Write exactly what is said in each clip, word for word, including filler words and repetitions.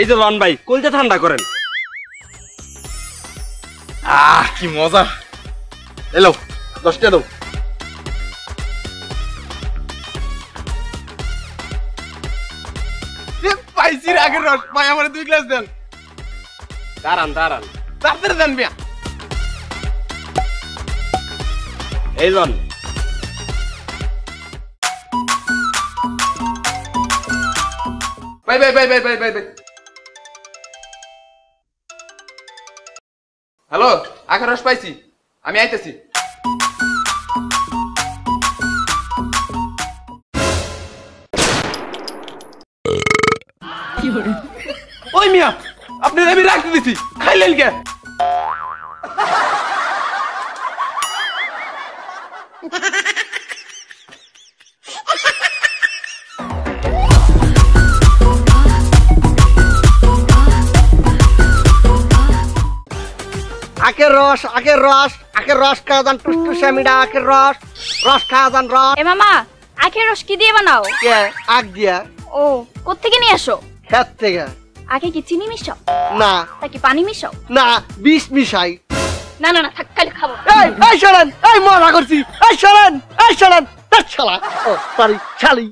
এই যে লন ভাই, কলটা ঠান্ডা করেন। আহ কি মজা, এলো দশটা দাও। পাইছি আগের রস ভাই, আমার দুই গ্লাস দেন। দাঁড়ান দাঁড়ান তাড়াতাড়ি দেন ভাই। এই লন ভাই ভাই ভাই ভাই ভাই ভাই ভাই। হ্যালো আখের রস পাইছি, আমি আইতেছি। ওই মিয়া আপনার আমি রাখতে দিছি, খাইলেন কে? আখের রস আখের রস আখের রস খাওয়া যান, টুসটুসে মিডা আখের রস রস খাওয়া যান রস। এ মামা আখের রস কি দিয়ে বানাও? কে আখ দিয়া। ও কোথা থেকে নিয়ে আসো? ক্ষেত থেকে। আখে কি চিনি মিশাও? না। নাকি পানি মিশাও? না, বিষ মিশাই। না না না থাক, খালি খাবো। এই এই শরণ, এই মজা করছি। এই শরণ এই শরণ তার শালা, ও সরি শালি।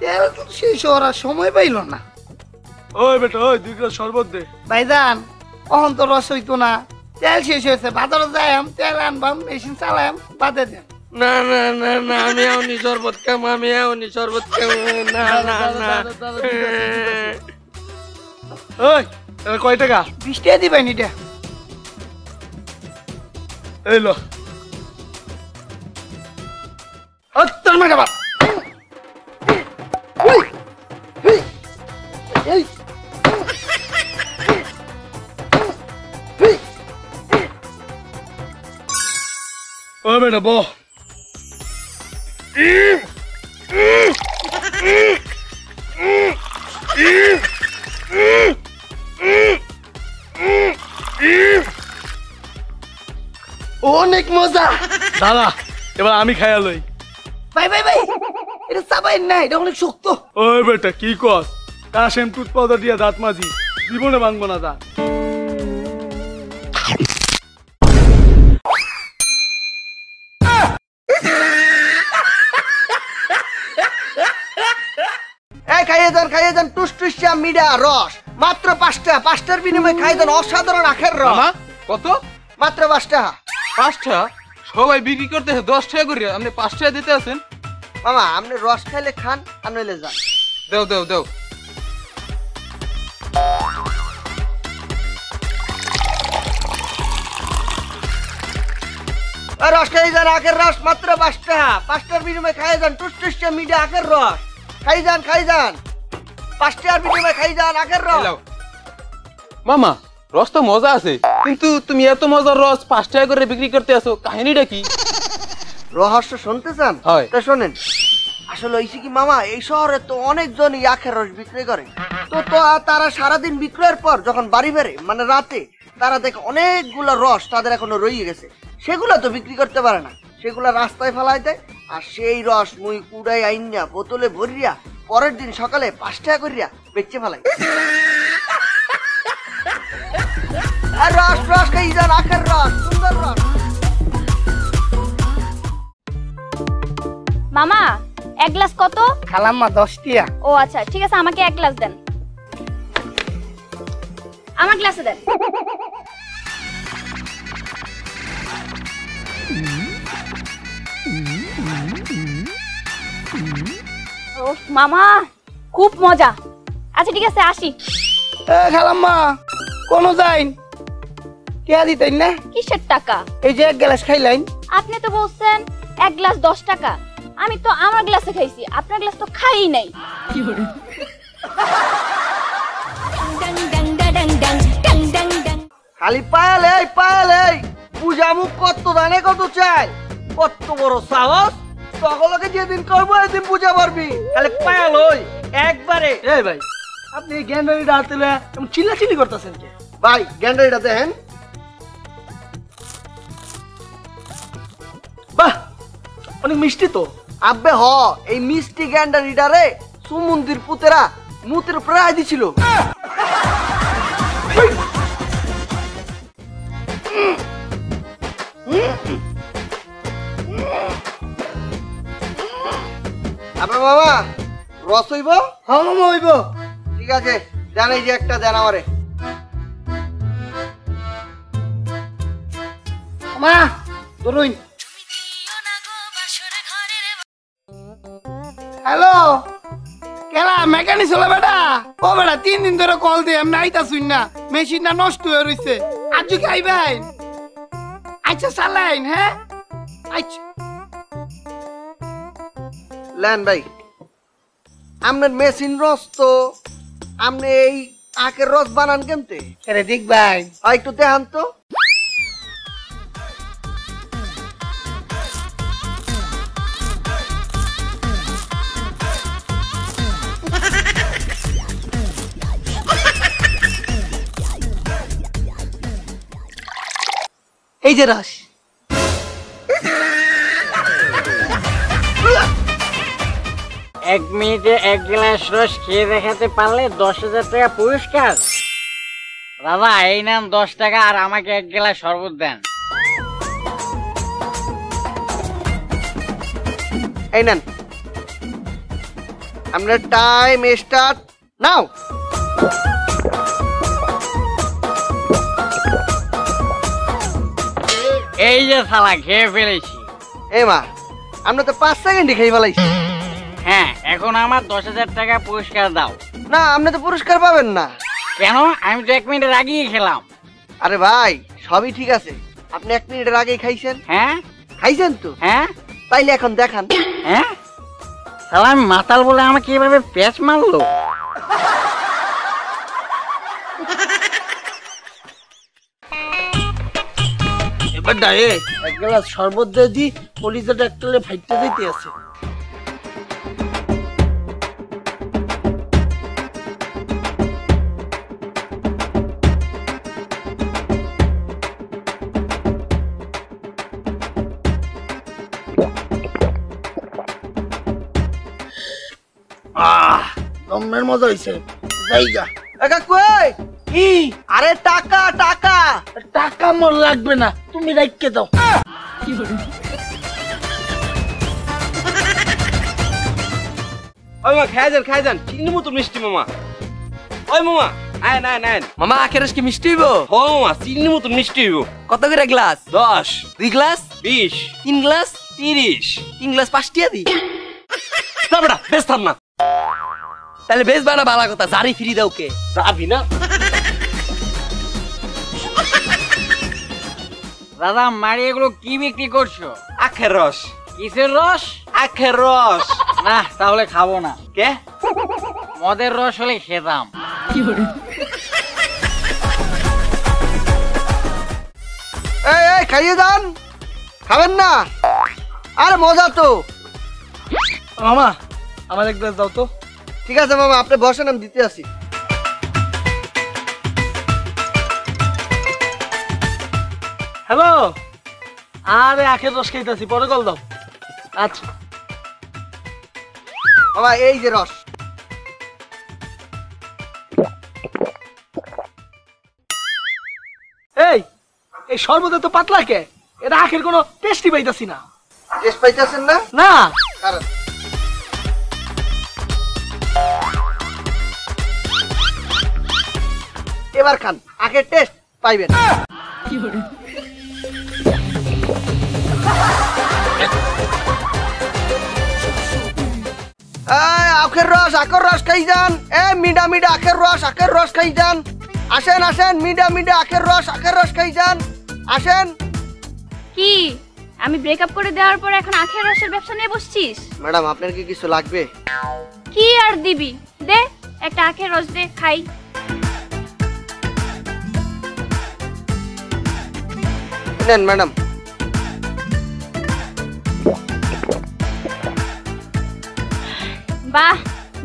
তেল তো শেষ হওয়ার সময় পাইল না। ওই বেটা ওই দুই গ্লাস শরবত দে। ভাইজান অহন তো রস হইতো না, তেল শেষ হয়েছে, বাজারে যাইম তেল আনবাম, মেশিন চালাম, বাদে দেন। না না না না আমি আউনি শরবত খাম, আমি আউনি শরবত খাম। না না না ওই এটা কয় টাকা? বিশ টাকা দিবেন এটা। এই লো অত্তর মেটা বাপ। এই ওই বেটা বো অনেক মজা। দাদা এবার আমি খাইয়া লই। ভাই ভাই ভাই এটা সাবাই না, এটা অনেক শক্ত। ওই বেটা কি কর, কাশেম টুথ পাউডার দিয়া দাঁত মাজি, জীবনে ভাঙবো না দাঁত। মাত্র পাঁচ টাকা, পাঁচ টাকার বিনিময়ে খাই দেন অসাধারণ আখের রস। কত? মাত্র পাঁচ টাকা। পাঁচ টাকা সবাই বিক্রি করতে দশ টাকা করি, আপনি পাঁচ টাকা দিতে আছেন। মামা আপনি রস খাইলে খান আর নইলে যান। দেও দেও দেও। রস খাই যান আখের রস, মাত্র পাঁচ টাকা, পাঁচ টাকার বিনিময়ে খাই যান টুসটুসে মিঠা আখের রস। খাই যান খাই যান, পাঁচ টাকার বিনিময়ে খাই যান আখের রস। মামা রস তো মজা আছে, কিন্তু তুমি এত মজার রস পাঁচ টাকা করে বিক্রি করতে আসো, কাহিনীটা কি? রহস্য শুনতে চান? তো শোনেন। আসলে হইছে কি মামা, এই শহরে তো অনেকজনই আখের রস বিক্রি করে। তো তারা সারাদিন বিক্রয়ের পর যখন বাড়ি ফেরে, মানে রাতে, তারা দেখে অনেকগুলো রস তাদের এখনো রয়ে গেছে, সেগুলো তো বিক্রি করতে পারে না, সেগুলো রাস্তায় ফেলাই দেয়। আর সেই রস মুই কুড়াই আইনা বোতলে ভরিয়া পরের দিন সকালে পাঁচ টাকা করিয়া বেচে ফেলাই। আর রস রস খাই যান আখের রস, সুন্দর রস। মামা এক গ্লাস কত? খালাম্মা দশ টিয়া। ও আচ্ছা ঠিক আছে, আমাকে এক গ্লাস দেন। আমার গ্লাসে দেন। ও মামা খুব মজা। আচ্ছা ঠিক আছে আসি। এ খালাম্মা। কোন যাইন কে দিতেন না কিসের টাকা এই যে এক গ্লাস খাইলেন আপনি তো বলছেন এক গ্লাস দশ টাকা আমি তো আমার গ্লাসে খাইছি আপনার গ্লাস তো খাই নাই কি বলে খালি পায়াল এই পায়াল এই পূজামু কত দানে কত চাই কত বড় সাহস সকলকে যেদিন করবো এদিন পূজা পারবি খালি পায়াল ওই একবারে এই ভাই আপনি গ্যান্ডারিটা আতলে তুমি চিল্লাচিল্লি করতেছেন কে ভাই গ্যান্ডারিটা দেখেন বাহ অনেক মিষ্টি তো আব্বে হ এই মিষ্টি গ্যান্ডারিটা রে সুমন্দির পুতেরা মুতের প্রায় দিছিল আপনার বাবা রস হইব হম হইব ঠিক আছে জানাই যে একটা দেন আমারে মা ধরুন হ্যালো কেলা মেকানিক হলো বেটা ও বেটা তিন দিন ধরে কল দিয়ে আমি আইতা শুন না মেশিনটা নষ্ট হয়ে রইছে আজ কি আইবাই আচ্ছা চালাইন হ্যাঁ আচ্ছা লেন ভাই আপনার মেশিন রস তো আপনি এই আখের রস বানান কেমতে আরে দেখ ভাই একটু দেখান তো এই যে রস এক মিনিটে এক গ্লাস রস খেয়ে দেখাতে পারলে দশ হাজার টাকা পুরস্কার বাবা এই নাম দশ টাকা আর আমাকে এক গ্লাস শরবত দেন এই নেন আমরা টাইম স্টার্ট নাও এই যে শালা খেয়ে ফেলেছি এ মা আমরা তো পাঁচ সেকেন্ডে খেয়ে ফেলাইছি হ্যাঁ এখন আমার দশ হাজার টাকা পুরস্কার দাও না আপনি তো পুরস্কার পাবেন না কেন আমি তো এক মিনিটের আগেই খেলাম আরে ভাই সবই ঠিক আছে আপনি এক মিনিটের আগেই খাইছেন হ্যাঁ খাইছেন তো হ্যাঁ তাইলে এখন দেখান হ্যাঁ শালা আমি মাতাল বলে আমাকে এভাবে প্যাচ মারলো এক গ্লাস শরবত দিয়ে দি কলিজা ডাক্তারে ফাইটটা দিতে আছে আহ দমের মজা হইছে যাইগা একা কই কি আরে টাকা টাকা টাকা মোর লাগবে না তুমি রাখকে দাও কি বলি ওই মা খাই যান খাই যান চিনি মতো মিষ্টি মামা ওই মামা আয় না না মামা আখেরস কি মিষ্টি হইব ও মামা চিনি মতো মিষ্টি হইব কত করে গ্লাস দশ দুই গ্লাস বিশ তিন গ্লাস তিরিশ তিন গ্লাস পাঁচটিয়া দি না বেটা বেশ থাম না তাহলে বেশ বানা বালা কথা জারি ফিরি দাও কে যাবি না দাদা মারি এগুলো কি বিক্রি করছো আখের রস কিসের রস আখের রস না তাহলে খাবো না কে মদের রস হলে খেতাম এই খাইয়ে যান খাবেন না আরে মজা তো মামা আমার এক গ্লাস দাও তো ঠিক আছে মামা আপনি বসেন আমি দিতে আসি হ্যালো আরে আখের রস খাইতেছি পরে কল দাও আচ্ছা মামা এই যে রস এই এই শরবতে তো পাতলা কে এটা আখের কোনো টেস্টই পাইতাছি না টেস্ট পাইতেছেন না না কারণ এবার খান আখের টেস্ট পাইবেন কি বলি আখের রস আখের রস খাই যান এ মিডা মিডা আখের রস আখের রস খাই যান আসেন আসেন, মিডা মিডা আখের রস আখের রস খাই যান, আসেন। কি আমি ব্রেকআপ করে দেওয়ার পর এখন আখের রসের ব্যবসা নিয়ে বসছিস? ম্যাডাম আপনার কি কিছু লাগবে? কি আর দিবি, দে একটা আখের রস দে খাই। নেন ম্যাডাম। বাহ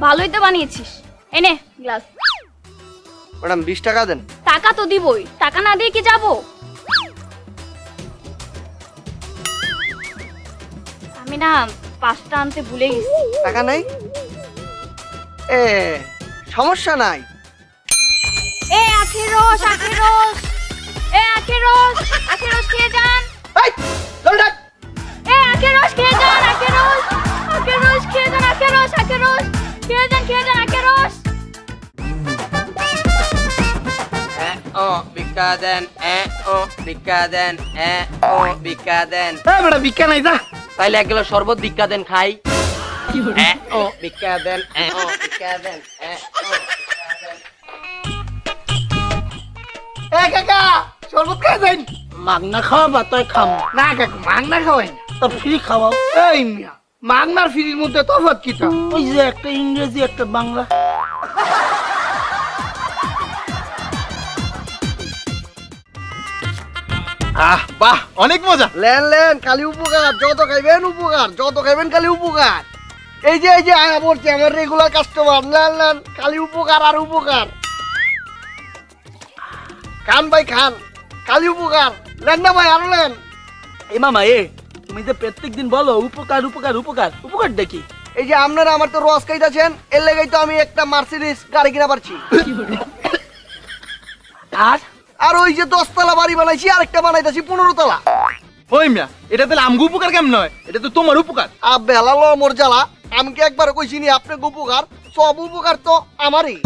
ভালোই তো বানিয়েছিস, এনে গ্লাস। ম্যাডাম বিশ টাকা দেন। টাকা তো দিবই, টাকা না দিয়ে কি যাবো? আমি না পাঁচটা আনতে ভুলে গেছি। টাকা নাই? এ সমস্যা নাই। এ আখের রস আখের রস এ আখের রস আখের রস খেয়ে যান। এই চল ডাক। এ আখের রস খেয়ে যান, আখের রস আখের রস খেয়ে যান, আখের রস আখের রস খেয়ে যান খেয়ে যান আখের রস। ও বিকা দেন, এ ও বিকা দেন, এ ও বিকা দেন। এ বড় বিকা নাই যা, তাইলে এক গেলো শরবত বিকা দেন খাই। এ ও বিকা দেন, এ ও বিকা দেন, এ ও বিকা দেন। এ কাকা শরবত খাই দেন। মাগনা খাওয়াবা তুই খাম না কাকা? মাগনা খাওয়াই না তো ফ্রি খাওয়াও। এই মিয়া মাগনার ফ্রির মধ্যে তফাৎ কি? তো ওই যে একটা ইংরেজি একটা বাংলা। আহ বাহ অনেক মজা। লেন লেন খালি উপকার, যত খাইবেন উপকার, যত খাইবেন খালি উপকার। এই যে এই যে আয়া পড়ছে আমার রেগুলার কাস্টমার। লেন লেন খালি উপকার আর উপকার। খান ভাই খান, খালি উপকার। লেন না ভাই আর লেন। এ মামা এ তুমি যে প্রত্যেক দিন বলো উপকার উপকার উপকার, উপকার দেখি। এই যে আপনারা আমার তো রস খাইতেছেন, এর লেগেই তো আমি একটা মার্সিডিজ গাড়ি কিনা পারছি। আর আর ওই যে দশ তলা বাড়ি বানাইছি, আরেকটা বানাইতেছি পনেরো তলা। ওই মিয়া এটা তাহলে আমগো উপকার কেম নয়, এটা তো তোমার উপকার। আ বেলা লো মোর জ্বালা, আমি কি একবার কইছি নি আপনার উপকার? সব উপকার তো আমারই।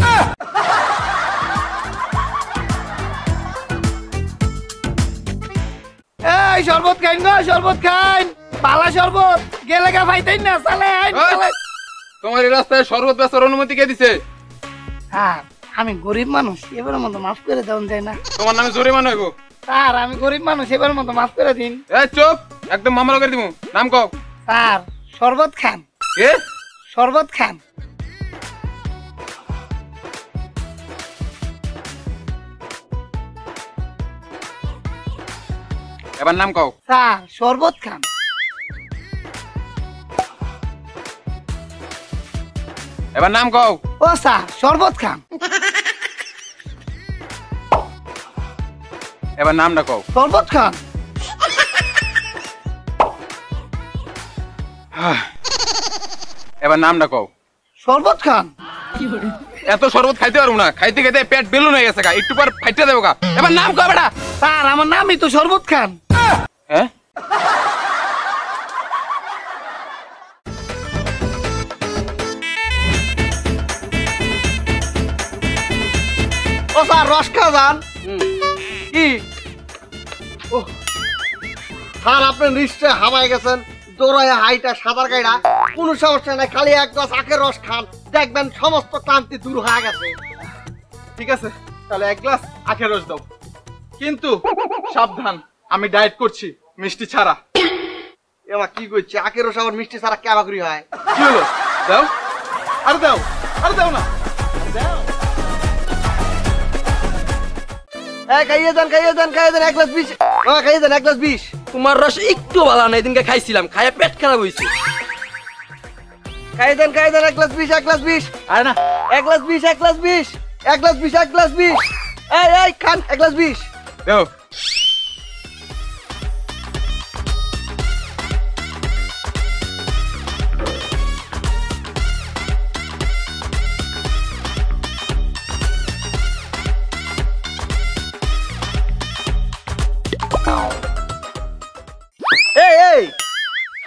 এই শরবত খাইন গো, শরবত খাইন, পালা শরবত গেলে গা পাইতেন না সালে। তোমার এই রাস্তায় শরবত বেচার অনুমতি কে দিছে? হ্যাঁ আমি গরিব মানুষ, এবারের মতো মাফ করে দেন যায় না? তোমার নামে জরিমানা হইব। স্যার আমি গরিব মানুষ, এবারের মতো মাফ করে দিন। এই চুপ, একদম মামলা করে দিমু। নাম কও। স্যার শরবত খান। কে? শরবত খান। এবার নাম কও। স্যার শরবত খান। এবার নাম কও। ও স্যার শরবত খান। এবার নামটা কও। শরবত খান। এবার নামটা কও। শরবত খান। এত শরবত খাইতে পারবো না, খাইতে খাইতে পেট বেলুন হয়ে গেছে, একটু পর ফাইটে দেবো গা। এবার নাম কও বেটা। স্যার আমার নামই তো শরবত খান। হ্যাঁ ও স্যার রস খা যান। কি ও স্যার আপনি নিশ্চয় হামায় গেছেন, দৌড়ায় হাইটা সাঁতার কাইটা, কোনো সমস্যা নাই, খালি এক গ্লাস আখের রস খান, দেখবেন সমস্ত ক্লান্তি দূর হয়ে গেছে। ঠিক আছে তাহলে এক গ্লাস আখের রস দাও, কিন্তু সাবধান, আমি ডায়েট করছি মিষ্টি ছাড়া। এবার কি করছি আখের রস আবার মিষ্টি ছাড়া কেবাগরি হয়? কি হলো? দাও আর দাও আর দাও না দাও। খাইয়ে যান খাইয়ে যান খাইয়ে যান, এক গ্লাস বিশ খাইয়ে যান, এক গ্লাস বিশ। তোমার রস একটু ভালো না, এদিনকে খাইছিলাম, খাইয়ে পেট খারাপ হয়েছে। খাইয়ে যান খাইয়ে যান, এক গ্লাস বিশ এক গ্লাস বিশ। আরে না এক গ্লাস বিশ এক গ্লাস বিশ এক গ্লাস বিশ এক গ্লাস বিশ। এই এই খান এক গ্লাস বিশ। দাও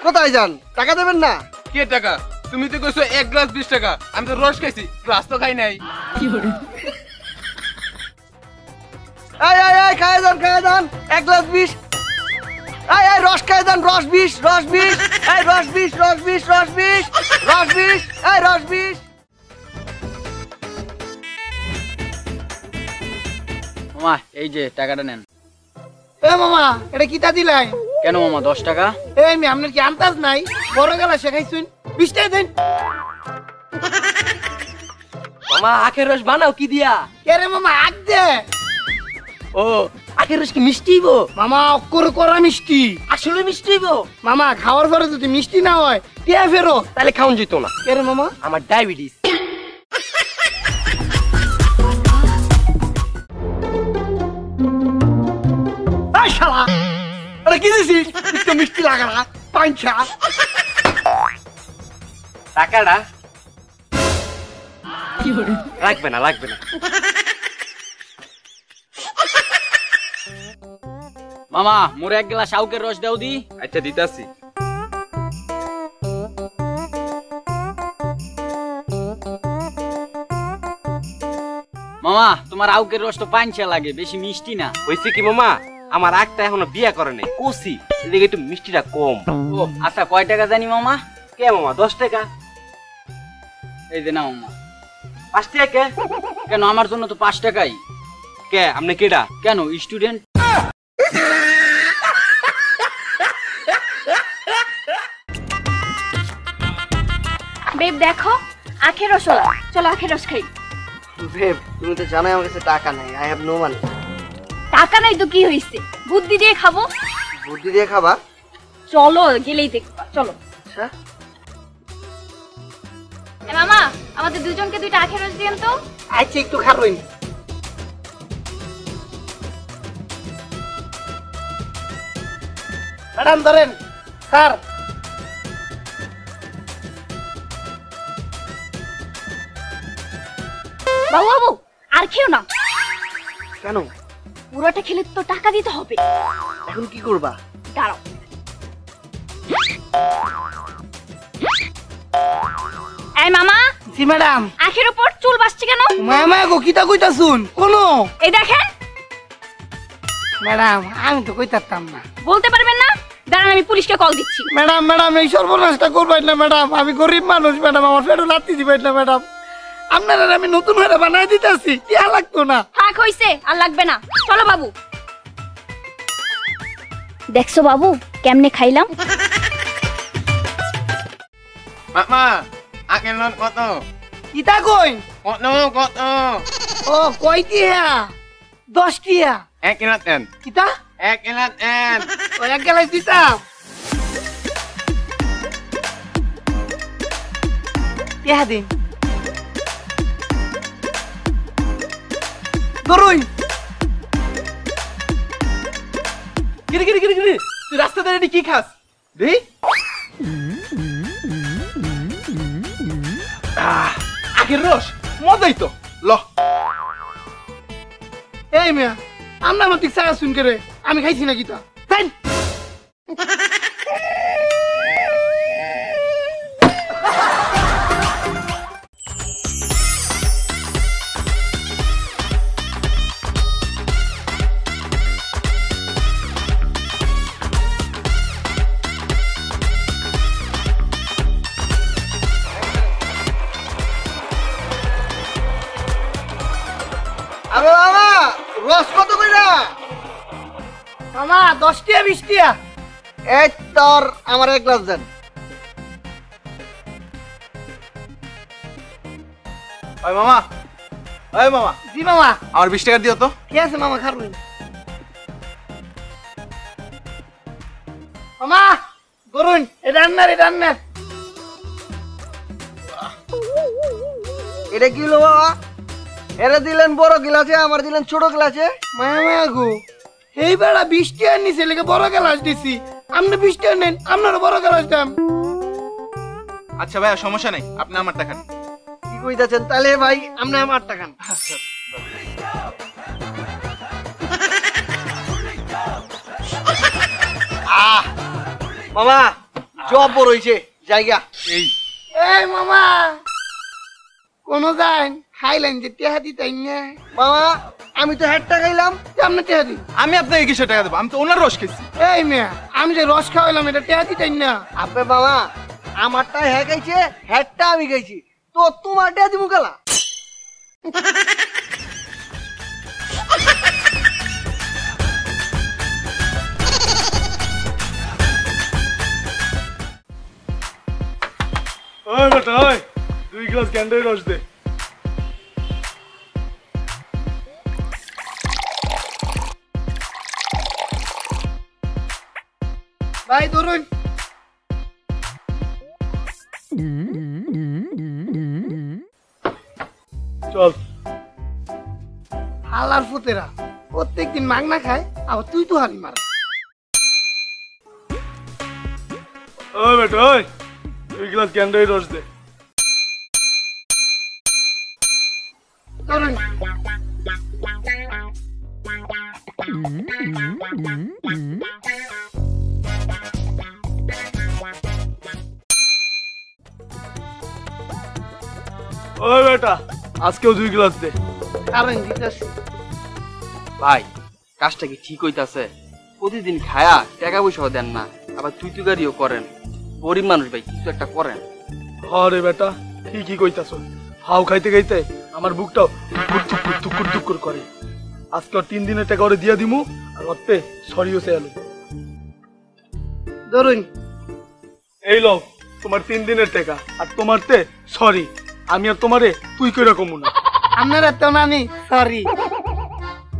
কোথায় যান? টাকা দেবেন না? কে টাকা? তুমি তো কইছো এক গ্লাস বিশ টাকা, আমি তো রস খাইছি, গ্লাস তো খাই নাই। খাই যান খাই যান, এক গ্লাস বিশ। এই এই রস খাই যান, রস বিশ রস বিশ এই রস বিশ রস বিশ রস বিশ রস বিশ এই রস বিশ। মামা এই যে টাকাটা নেন। এ মামা এটা কিতা দিলাই? কেন মামা দশ টাকা? এই আমি আপনার কি আন্দাজ নাই, বড় গলা শেখাইছুন, বিশ টাকা দেন। মামা আখের রস বানাও কি দিয়া? কে রে মামা আখ দে। ও আখের রস কি মিষ্টিব? মামা অক্কর করা মিষ্টি, আসলে মিষ্টিব। মামা খাওয়ার পরে যদি মিষ্টি না হয় টিয়া ফেরো তাহলে খাওন যেত না। কে রে মামা? আমার ডায়াবেটিস। শালা আরে কি দিছিস? একটু মিষ্টি লাগালা পাঁচা টাকাটা কি হল? লাগবে না লাগবে না। মামা মোরে এক গ্লাস আউকের রস দাও দি। আচ্ছা দিতাছি। মামা তোমার আউকের রস তো পাঁচা লাগে, বেশি মিষ্টি না। হইছে কি মামা আমার আখটা এখনো বিয়া করে নাই, কচি এদিকে একটু মিষ্টিটা কম। আচ্ছা কয় টাকা জানি মামা? কে মামা দশ টাকা। এই যে না মামা পাঁচ টাকা। কে? কেন আমার জন্য তো পাঁচ টাকাই। কে আপনি কেডা? কেন স্টুডেন্ট। বেব দেখো আখের রসলা, চলো আখের রস খাই। বেব তুমি তো জানো আমার কাছে টাকা নাই, আই হ্যাভ নো মানি। টাকা নাই তো কি হইছে, বুদ্ধি দিয়ে খাবো। বুদ্ধি দিয়ে খাবা? চলো গেলেই দেখবা। চলো মামা আমাদের দুজনকে দুইটা আখের রস দিয়েন তো। আচ্ছা একটু খাবই। ম্যাডাম ধরেন। স্যার বাবু বাবু আর খেও না। কেন? পুরোটা খেলে তো টাকা দিতে হবে। এখন কি করবা? দাঁড়াও। এই মামা। জি ম্যাডাম। আখের উপর চুল বাসছে কেন? মামা গো কিটা কইতা শুন কোন? এই দেখেন। ম্যাডাম আমি তো কইতাতাম না। বলতে পারবেন না? দাঁড়ান আমি পুলিশকে কল দিচ্ছি। ম্যাডাম ম্যাডাম এই সর্বনাশটা করবেন না ম্যাডাম, আমি গরিব মানুষ ম্যাডাম, আমার পেটে লাথি দিবেন না ম্যাডাম। আপনারা আমি নতুন করে বানাই দিতেছি, কি আর লাগতো না। থাক হইছে আর লাগবে না, চলো বাবু। দেখছো বাবু কেমনে খাইলাম। মামা আগে লন কত কিটা কই? কত কত? ও কই কি হ্যা দশ কিয়া এক কিনা দেন। কিটা এক কিনা দেন। ও এক গেলাই দিতা। পেহা দিন দরুই। গিরি গিরি গিরি গিরি তুই রাস্তা ধরে কি খাস রে? আখের রস মজাই তো। ল এই মিয়া আমরা মতি সারা শুন করে আমি খাইছি না গীতা। মামা দশ টিয়া বিশ টিয়া। এই তোর আমার এক গ্লাস দেন। ওই মামা ওই মামা। জি মামা। আমার বিশ টাকা দিও তো। ঠিক আছে মামা খাবো। মামা গরুন এ রান্নার এ রান্নার। এটা কি হলো বাবা? এরা দিলেন বড় গ্লাসে, আমার দিলেন ছোট গ্লাসে। মায়া মায়া গো এই বেড়া বিশ টিয়া নিছে লেগে বড় গ্লাস দিছি, আপনি বিশ টিয়া নেন, আপনারও বড় গ্লাস দাম। আচ্ছা ভাইয়া সমস্যা নেই, আপনি আমারটা খান। কি কইতাছেন তাহলে ভাই? আপনি আমারটা খান। আহ মামা জব বড় হইছে জায়গা। এই এই মামা কোন যান খাইলেন যে টিয়া দিতেন না? মামা আমি তো হাজার টাকা খাইলাম, আপনি টিয়া দিন। আমি আপনাকে কিসে টাকা দেবো? আমি তো ওনার রস খাইছি। এই মেয়া আমি যে রস খাওয়াইলাম এটা টিয়া দিতেন না? আপনি বাবা আমারটা হ্যাঁ খাইছে, হ্যাটটা আমি খাইছি, তো তোমার টিয়া দিবো গেলা। Oi, bata, oi. Two glass candle rush de. Bye, Dorun. Chal. Halar futera. Prottek din mangna khay. Ab tu to hari mara. Oi, bata, oi. Two glass candle rush de. Dorun. Oi, beta. Ask you two glass day. Karen, give us. Bye. Castaki Tikoitase. Put it in Kaya, Tagawisho than Ma. About two together your current. Forty months by Kitta current. How the beta? Tikikoitason. How Kaitagate? Amar booked up. Tukurkori. Ask your tin dinner take out a diadimu. I got pay. Sorry you sell. Dorun. Hey, love. To Martin dinner taker. At Tomarte. Sorry. আমি আর তোমারে তুই কইরা কমু না আমনারা তো নানি sorry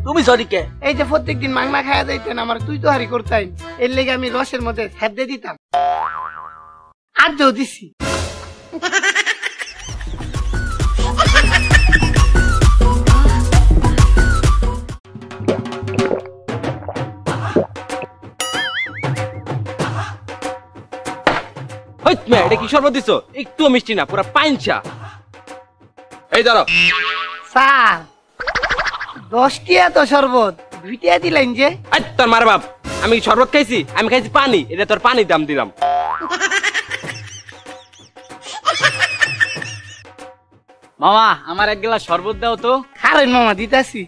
তুমি sorry কে এই যে প্রত্যেকদিন মাংনা খায়া যাইতেন আমার তুই তো হারি করতাই এর লাগি আমি রসের মধ্যে ছ্যাপ দিয়ে দিতাম আর দাও দিছি হইত মে এটা কি শরবত দিছো একটু মিষ্টি না পুরা পাইনচা এই ধরো স্যার দশটিয়া তো শরবত দুইটা দিলেন যে আই তোর মার বাপ আমি শরবত খাইছি আমি খাইছি পানি এটা তোর পানি দাম দিলাম মামা আমার এক গ্লাস শরবত দাও তো খারেন মামা দিতাছি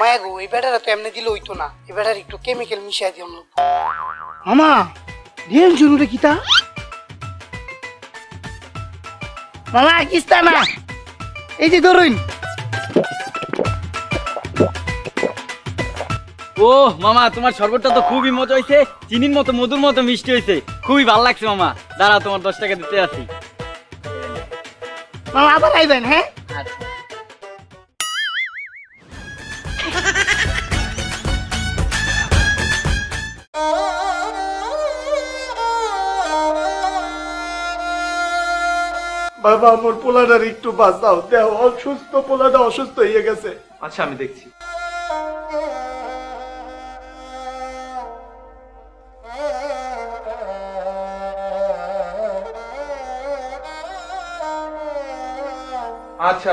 মায়া গো এই ব্যাটারা তো এমনি দিলে হইতো না এই ব্যাটার একটু কেমিক্যাল মিশাই দিও না মামা দেন জরুরি কিটা মামা কিস্তা না এই যে ধরুন ও মামা তোমার শরবতটা তো খুবই মজা হইছে চিনির মতো মধুর মতো মিষ্টি হইছে খুবই ভালো লাগছে মামা দাঁড়াও তোমার দশ টাকা দিতে আসি মামা আবার আইবেন হ্যাঁ বাবা আমার পোলাটার একটু বাঁচাও দেহ অসুস্থ পোলাটা অসুস্থ হয়ে গেছে আচ্ছা আমি দেখছি আচ্ছা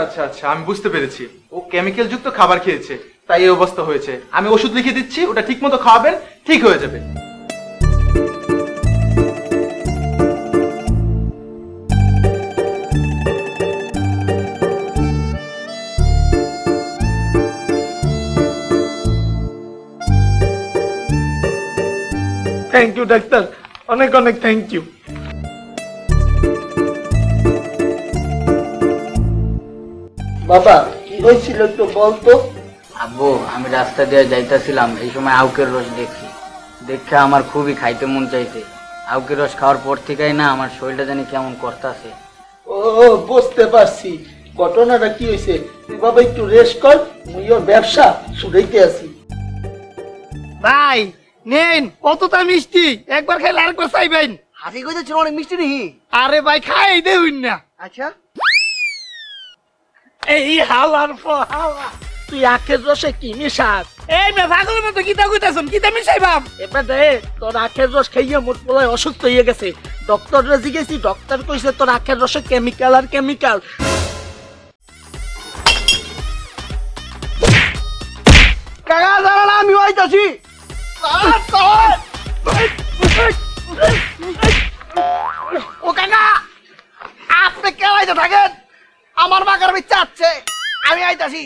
আচ্ছা আচ্ছা আমি বুঝতে পেরেছি ও কেমিক্যাল যুক্ত খাবার খেয়েছে তাই এই অবস্থা হয়েছে আমি ওষুধ লিখে দিচ্ছি ওটা ঠিকমতো খাওয়াবেন ঠিক হয়ে যাবে Thank you, doctor. Onek onek thank you. Baba, ki hoychilo ekটু bolto? Abbo, ami rasta diye jaitasilam, ei shomoy auker rosh dekhi. Dekhe amar khubi khaite mon chaite. Auker rosh khawar por thekai na amar shorita jani kemon kortache. Oh, bujhte parchi. Ghotona ta ki hoyche? Tu baba ekটু rest kor, mui or byabsha shudaite achi. Bye. নেন কতটা মিষ্টি একবার খাইলে আরেকবার চাইবেন হাসি কইতে ছিল অনেক মিষ্টি নেই আরে ভাই খাই দেউন না আচ্ছা এই হালার ফালা তুই আখের রসে কি মিশাস এই মে পাগলের মতো কিটা কইতাছন কিটা মিশাই বাপ এবার দে তোর আখের রস খাইয়া মোট পোলায় অসুস্থ হয়ে গেছে ডক্টররে জিজ্ঞেসি ডক্টর কইছে তোর আখের রসে কেমিক্যাল আর কেমিক্যাল কাগা ধরে না আমি হইতাছি আপনি কেউ থাকেন আমার মাকার আমি চাচ্ছে আমি আইতাছি